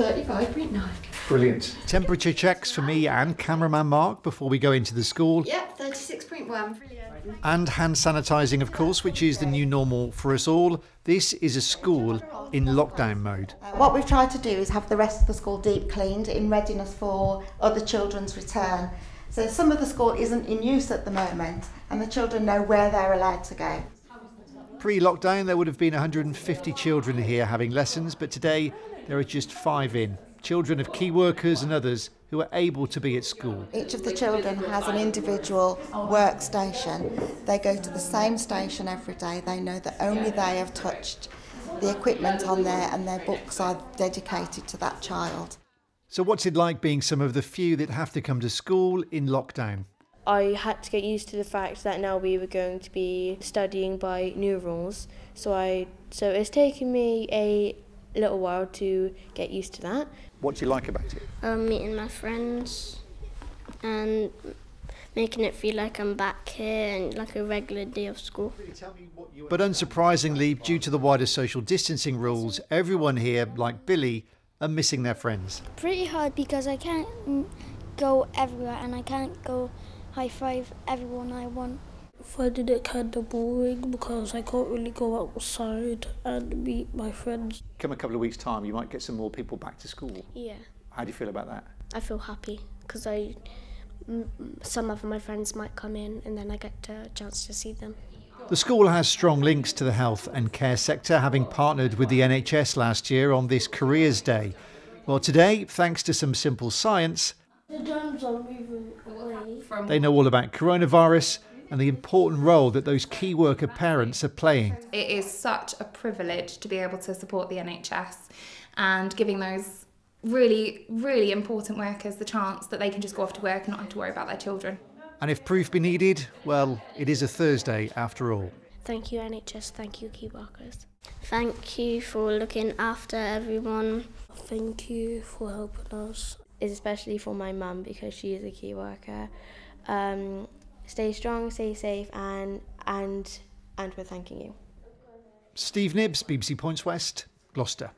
35.9. Brilliant. Temperature checks for me and cameraman Mark before we go into the school. Yep, 36.1. Brilliant. And hand sanitising, of course, which is the new normal for us all. This is a school in lockdown mode. What we've tried to do is have the rest of the school deep cleaned in readiness for other children's return. So some of the school isn't in use at the moment and the children know where they're allowed to go. Pre-lockdown, there would have been 150 children here having lessons, but today there are just 5 in. Children of key workers and others who are able to be at school. Each of the children has an individual workstation. They go to the same station every day. They know that only they have touched the equipment on there and their books are dedicated to that child. So what's it like being some of the few that have to come to school in lockdown? I had to get used to the fact that now we were going to be studying by new rules. So it's taken me a little while to get used to that. What do you like about it? Meeting my friends and making it feel like I'm back here and like a regular day of school. But unsurprisingly, due to the wider social distancing rules, everyone here, like Billy, are missing their friends. Pretty hard because I can't go everywhere and I can't go high five everyone I want. I find it kind of boring because I can't really go outside and meet my friends. Come a couple of weeks' time, you might get some more people back to school. Yeah. How do you feel about that? I feel happy because some of my friends might come in and then I get a chance to see them. The school has strong links to the health and care sector, having partnered with the NHS last year on this Careers Day. Well, today, thanks to some simple science, they know all about coronavirus and the important role that those key worker parents are playing. It is such a privilege to be able to support the NHS and giving those really, really important workers the chance that they can just go off to work and not have to worry about their children. And if proof be needed, well, it is a Thursday after all. Thank you NHS, thank you key workers. Thank you for looking after everyone. Thank you for helping us. Especially for my mum because she is a key worker. Stay strong, stay safe, and we're thanking you. Steve Knibbs, BBC Points West, Gloucester.